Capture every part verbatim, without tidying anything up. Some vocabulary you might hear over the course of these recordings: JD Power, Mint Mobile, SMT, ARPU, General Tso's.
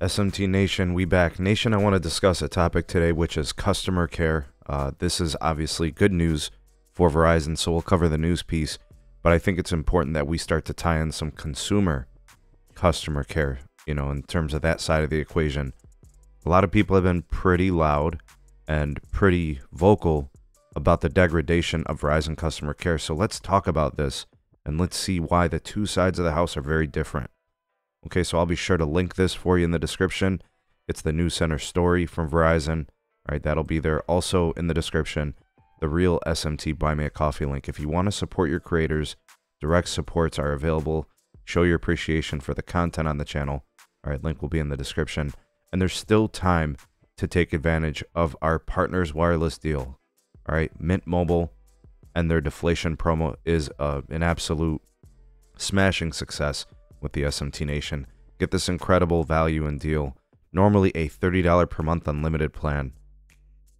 S M T Nation, we back. Nation, I want to discuss a topic today, which is customer care. Uh, this is obviously good news for Verizon, so we'll cover the news piece. But I think it's important that we start to tie in some consumer customer care, you know, in terms of that side of the equation. A lot of people have been pretty loud and pretty vocal about the degradation of Verizon customer care. So let's talk about this and let's see why the two sides of the house are very different. Okay, so I'll be sure to link this for you in the description. It's the News Center story from Verizon. All right, that'll be there also in the description. The real S M T Buy Me a Coffee link. If you want to support your creators, direct supports are available. Show your appreciation for the content on the channel. All right, link will be in the description. And there's still time to take advantage of our partners wireless deal. All right, Mint Mobile and their deflation promo is uh, an absolute smashing success with the S M T Nation. Get this incredible value and deal. Normally a thirty dollars per month unlimited plan.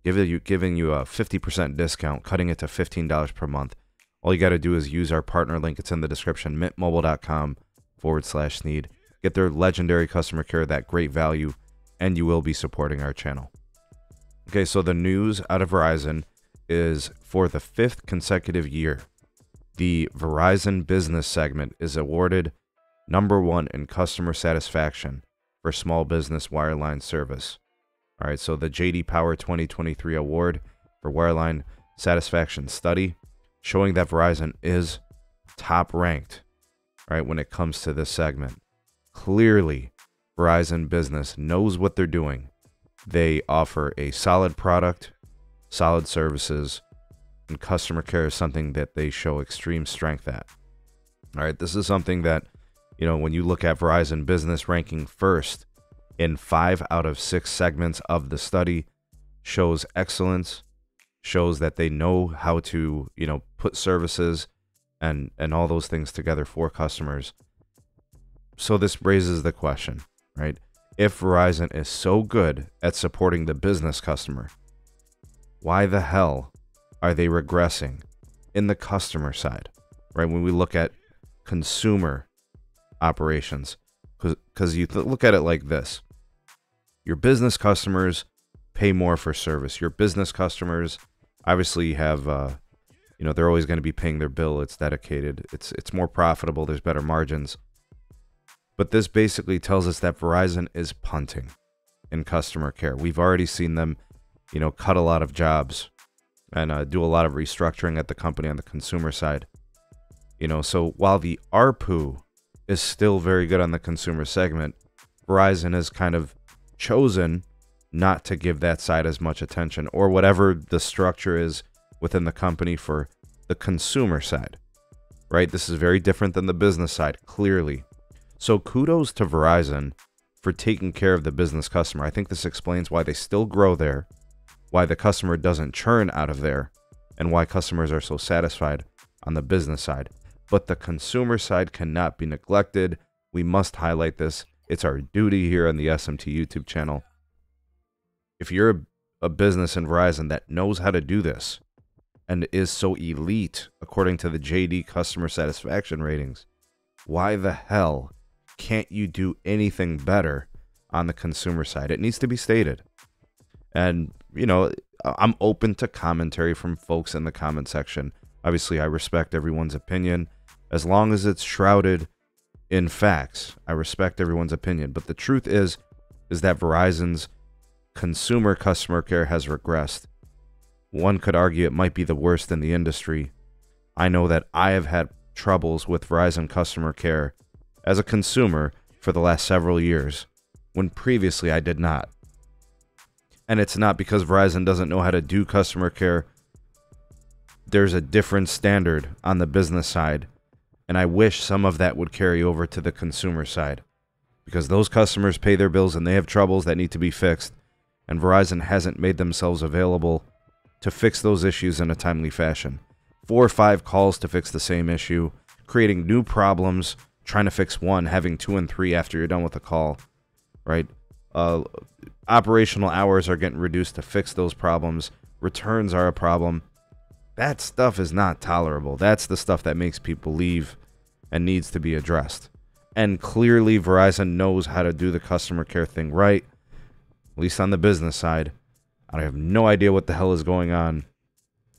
Giving you, giving you a fifty percent discount, cutting it to fifteen dollars per month. All you got to do is use our partner link. It's in the description, mint mobile dot com forward slash need. Get their legendary customer care, that great value, and you will be supporting our channel. Okay, so the news out of Verizon is for the fifth consecutive year, the Verizon business segment is awarded number one in customer satisfaction for small business wireline service. All right, so the J D Power twenty twenty-three award for wireline satisfaction study showing that Verizon is top ranked, right, when it comes to this segment. Clearly, Verizon Business knows what they're doing. They offer a solid product, solid services, and customer care is something that they show extreme strength at. All right, this is something that, you know, when you look at Verizon Business ranking first in five out of six segments of the study, shows excellence, shows that they know how to, you know, put services and, and all those things together for customers. So this raises the question, right? If Verizon is so good at supporting the business customer, why the hell are they regressing in the customer side, right? When we look at consumer operations, because you look at it like this. Your business customers pay more for service. Your business customers obviously have, uh, you know, they're always going to be paying their bill. It's dedicated. It's, it's more profitable. There's better margins. But this basically tells us that Verizon is punting in customer care. We've already seen them, you know, cut a lot of jobs and uh, do a lot of restructuring at the company on the consumer side. You know, so while the A R P U is still very good on the consumer segment, Verizon has kind of chosen not to give that side as much attention, or whatever the structure is within the company for the consumer side, right? This is very different than the business side, clearly. So kudos to Verizon for taking care of the business customer. I think this explains why they still grow there, why the customer doesn't churn out of there, and why customers are so satisfied on the business side. But the consumer side cannot be neglected. We must highlight this. It's our duty here on the S M T YouTube channel. If you're a, a business in Verizon that knows how to do this and is so elite, according to the J D customer satisfaction ratings, why the hell can't you do anything better on the consumer side? It needs to be stated. And, you know, I'm open to commentary from folks in the comment section. Obviously, I respect everyone's opinion. As long as it's shrouded in facts, I respect everyone's opinion. But the truth is, is that Verizon's consumer customer care has regressed. One could argue it might be the worst in the industry. I know that I have had troubles with Verizon customer care as a consumer for the last several years, when previously I did not. And it's not because Verizon doesn't know how to do customer care. There's a different standard on the business side, and I wish some of that would carry over to the consumer side, because those customers pay their bills and they have troubles that need to be fixed, and Verizon hasn't made themselves available to fix those issues in a timely fashion. Four or five calls to fix the same issue, creating new problems, trying to fix one, having two and three after you're done with the call, right? Uh, operational hours are getting reduced to fix those problems. Returns are a problem. That stuff is not tolerable. That's the stuff that makes people leave and needs to be addressed. And clearly Verizon knows how to do the customer care thing right, at least on the business side. I have no idea what the hell is going on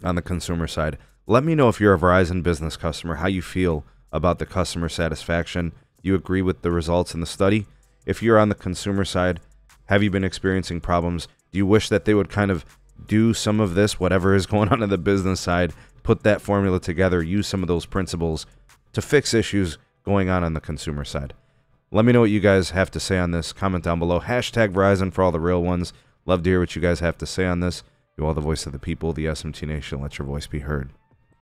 on the consumer side. Let me know if you're a Verizon business customer, how you feel about the customer satisfaction. Do you agree with the results in the study? If you're on the consumer side, have you been experiencing problems? Do you wish that they would kind of do some of this, whatever is going on in the business side, put that formula together, use some of those principles to fix issues going on on the consumer side? Let me know what you guys have to say on this. Comment down below. Hashtag Verizon for all the real ones. Love to hear what you guys have to say on this. You are the voice of the people, the S M T Nation. Let your voice be heard.